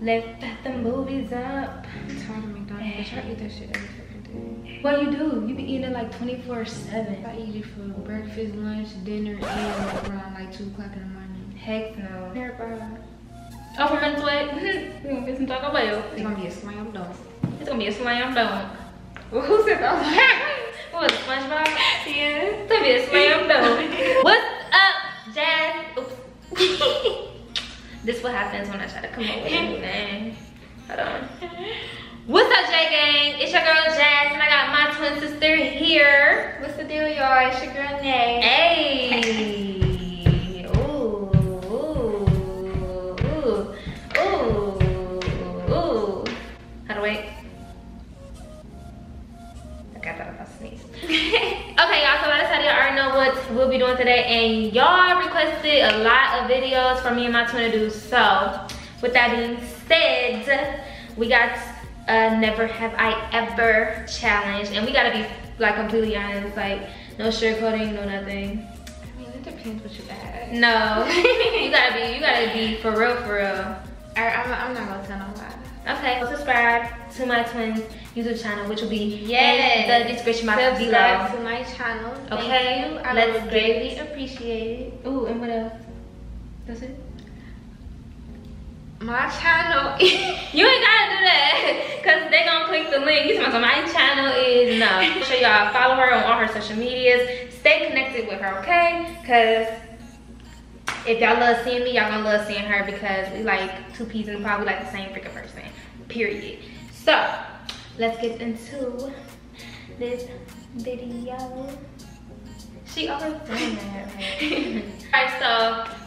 Lift them boobies up. I'm tired of McDonald's. I eat that shit every fucking day. What do? You be eating it like 24/7. I eat it for breakfast, lunch, dinner, and around like 2 o'clock in the morning. Heck no. Oh, for mental health, we gonna get some Taco Bell. It's gonna be a slam dunk. It's gonna be a slam dunk. Well, who said that? What was it, SpongeBob? Yeah. It's gonna be a slam dunk. What's up, Jazz? Oops. This what happens when I try to come up with anything. Hold on. What's up, J Gang? It's your girl Jazz, and I got my twin sister here. What's the deal, y'all? It's your girl Nay. Hey. Ooh. How to wait? Okay, I thought I was about to sneeze. Okay, y'all, so by the time y'all already know what we'll be doing today, and y'all requested a lot of videos for me and my twin to do. So with that being said, we got a Never Have I Ever challenge, and we gotta be like completely honest, like no sugarcoating, no nothing. I mean, it depends what you add. No. you gotta be for real. I'm not gonna tell no lie. Okay, so subscribe to my twin's YouTube channel, which will be in the description box below. Subscribe to my channel. Okay, I would greatly appreciate it. Ooh, and what else? That's it? My channel is... You ain't gotta do that, because they gonna click the link. You talking about my channel is... No. Make sure y'all follow her on all her social medias. Stay connected with her, okay? Because... if y'all love seeing me, y'all gonna love seeing her, because we like two peas in the pod. We like the same freaking person, period. So let's get into this video. She always doing that. All right, so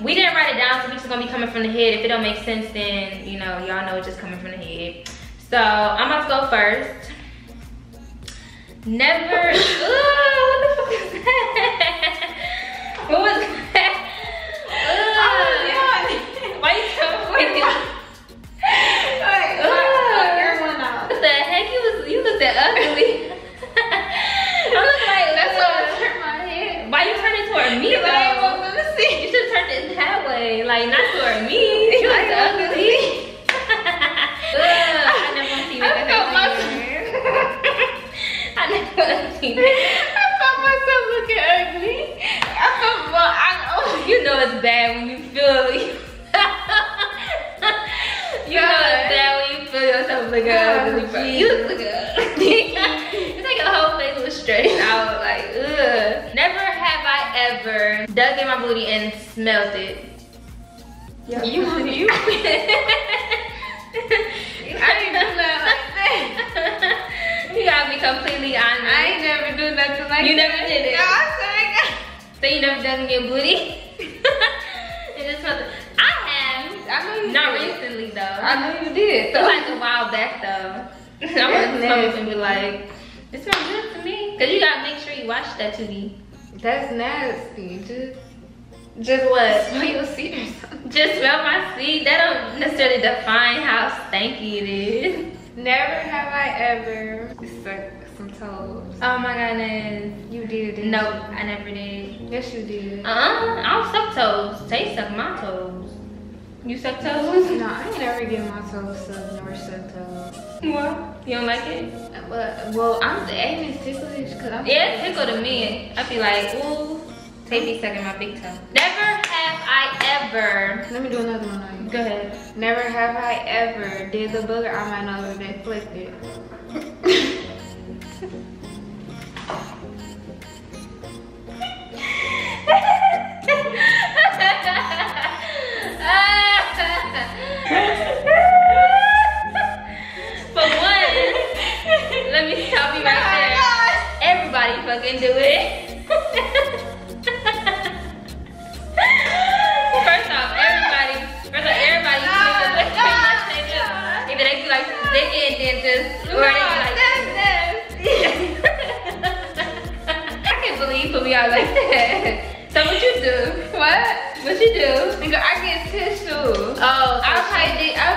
we didn't write it down, so we just gonna be coming from the head. If it don't make sense, then you know, y'all know it's just coming from the head. So I'm about to go first. Never. Ooh, what the fuck is that? What was that? Why you so quick? What the heck? You looked that ugly. I'm looking like that's why I turned my head. Why you turning toward me though? I ain't want to see. You should turn it that way, like not toward me. You look ugly. I never want to see you with that. I never want to see that. Myself looking ugly. You know it's bad when you feel yourself looking ugly. You look ugly. It's like your whole face was stretched out, like ugh. Never have I ever dug in my booty and smelled it. Yep. You I didn't do that like that. You gotta be completely honest. I ain't never do nothing like that. You never did it. No, I swear to God. So you never done your booty? It just felt. I have. I know you. Not did. Recently though. I know you did. So like a while back though. I want to stomach and be like, it smells good to me. Cause you gotta make sure you wash that tootie. That's nasty. Just what? Smell your seat or something. Just smell my seat. That don't necessarily define how stanky it is. Never have I ever sucked some toes. Oh my goodness. You did it. No, I never did. Yes, you did. I don't suck toes. They suck my toes. You suck toes? No, I ain't never get my toes sucked nor suck toes. What? You don't like it? Well, I'm the Amy's ticklish because I'm. Yeah, it's tickle to me. I be like, ooh, they be sucking my big toe. Never have I ever. Let me do another one on you. Go ahead. Never have I ever did the booger on my nose and flicked it. For one, let me help you right there. Everybody fucking do it. I can't believe put me out like that. So what you do? What? What you do? Nigga, I get tissue. Oh, so I was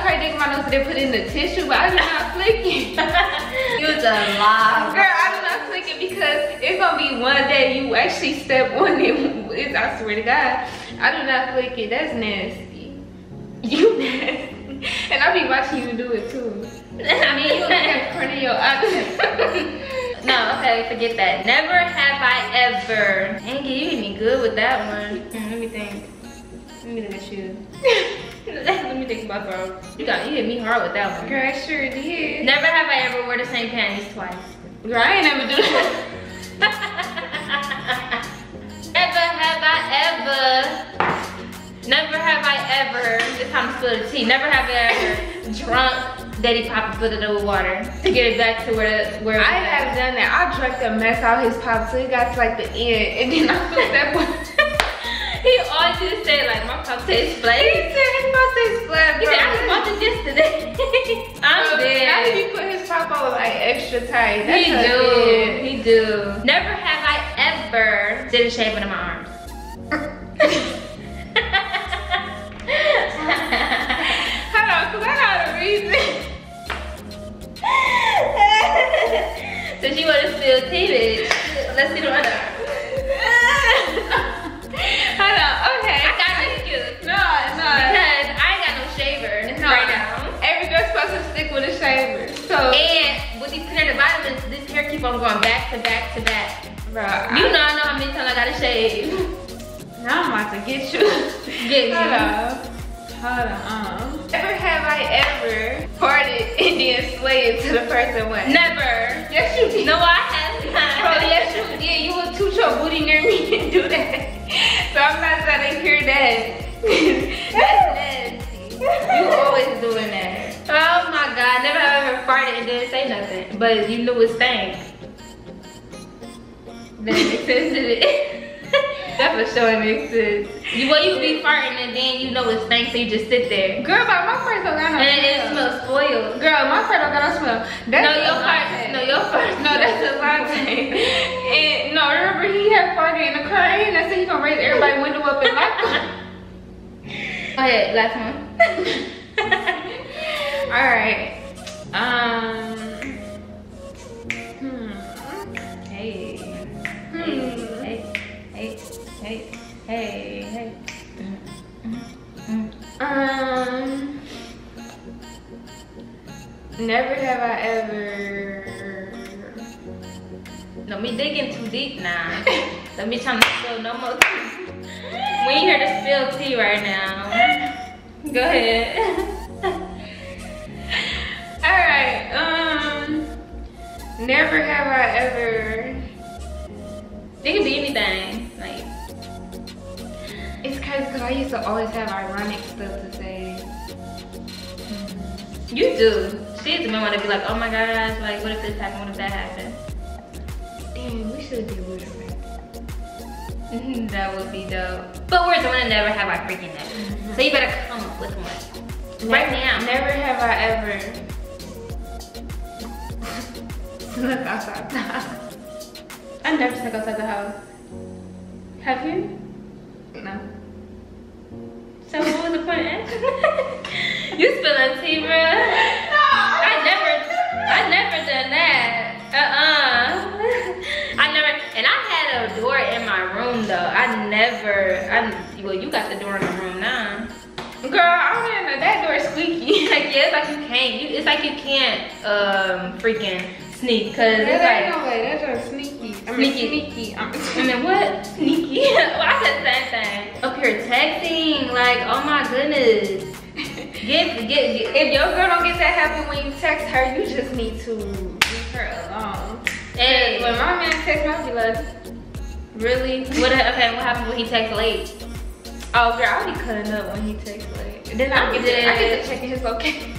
probably dig my nose so they put in the tissue, but I do not flick it. You was a lie. Girl, I do not flick it because it's gonna be one day you actually step on it. I swear to God, I do not flick it. That's nasty. You nasty. And I be watching you do it too. I mean, you look at the corner of your eye. No, okay, forget that. Never have I ever. Dang it, you hit me good with that one. Let me think. Let me look at you. Let me think about bro. You hit me hard with that one. Girl, I sure did. Never have I ever wore the same panties twice. Girl, I ain't never do that. Never have I ever, this time to spill the tea, never have I ever drunk Daddy Pop filled it up with water to get it back to where I have done that. I drank the mess out his pop till he got to like the end, and then I filled that one. He always just said like, my pop tastes flat. He said his pop tastes flat, bro. He said, I was watching this today. I'm dead. How did he put his pop all like extra tight? That's he do. Never have I ever did a shave under my arms. Since you want to spill tea, bitch, let's see the other. Hold on, okay. I got this cute. No. Because I ain't got no shaver right now. Every girl's supposed to stick with a shaver. So. And with these clear vitamins, this hair keep on going back to back to back. Bro, you know I know how many times I got to shave. Now I'm about to get you. Get you. Hold on. Never have I ever farted and then slayed to the person one. Never. Yes you did. No, I have not. Bro, yes you did. You would toot your booty near me and do that. So I'm not trying to hear that. That's nasty. You always doing that. Oh my God. Never have I ever farted and didn't say nothing. But you knew it stank. That makes sense to it. That for sure makes sense. Well, you be farting and then you know it stinks, so you just sit there. Girl, but my fart don't got no smell. And it smells spoiled. Girl, my fart don't got no smell. No, your fart. No, that's a latte. And no, remember he had farted in the car and I said he gonna raise everybody's window up and lock them. Go ahead, last one. All right. Hey. Never have I ever. No, me digging too deep now. Let me try to spill no more tea. We ain't here to spill tea right now. Go ahead. Alright, never have I ever. It could be anything. Like, it's crazy because I used to always have ironic stuff to say. You do. She used to want to be like, oh my gosh, like what if this happened, what if that happened? Damn, we should do it right. That would be dope. But we're doing it, never have I freaking ever. So you better come up with one. Right now. Never have I ever snuck outside the house. I never snuck outside the house. Have you? No. So what was the point? You spilling tea, bro? No. I never done that. I never. And I had a door in my room though. Well, you got the door in the room now. Girl, I don't know. That door is squeaky. Like yeah, it's like you can't. It's like you can't freaking sneak because it's like. No way. That door's sneaky. Sneaky. I mean, what? Sneaky. Well, I said the same thing. Up here texting, like, oh my goodness. Get. If your girl don't get that happen when you text her, you just need to leave her alone. Hey, when my man texts me, I'll be like, really? What happened when he texts late? Oh, girl, I'll be cutting up when he texts late. Then I get to checking his location.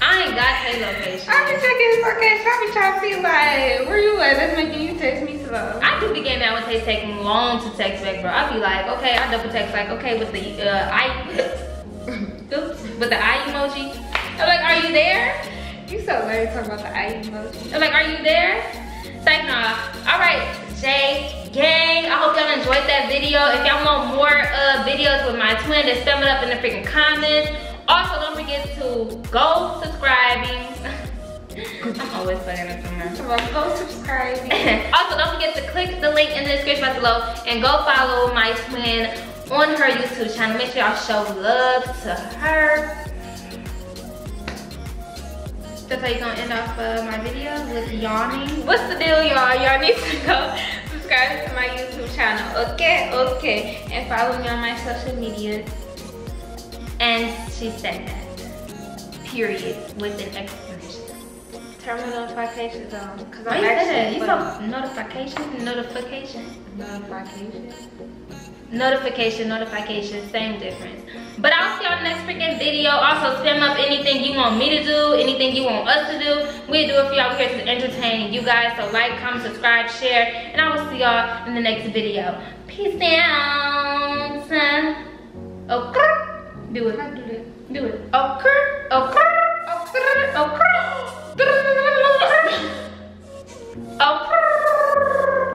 I ain't got his location. I be checking his location. I be trying to see like, where you at? That's making you text me slow. I do be getting out when they take long to text back, bro. I be like, okay, I double text like, okay, with the eye emoji. I'm like, are you there? You so lame talking about the eye emoji. I'm like, are you there? It's like, nah. All right, Jay, gang. I hope y'all enjoyed that video. If y'all want more videos with my twin, just thumb it up in the freaking comments. Also, don't forget to go subscribing. I'm always fucking up somewhere. Go subscribing. Also, don't forget to click the link in the description box below and go follow my twin on her YouTube channel. Make sure y'all show love to her. That's how you're gonna end off my video, with yawning. What's the deal, y'all? Y'all need to go subscribe to my YouTube channel, okay? And follow me on my social media. And she said that, period, with an exclamation. Turn my notifications on, because I'm actually, you saw notification, same difference. But I'll see y'all next freaking video. Also, spam up anything you want me to do, anything you want us to do. We do it for y'all. We're here to entertain you guys. So like, comment, subscribe, share, and I will see y'all in the next video. Peace out. Okay. Do it. Do it. Okay. Okay. Okay. Okay.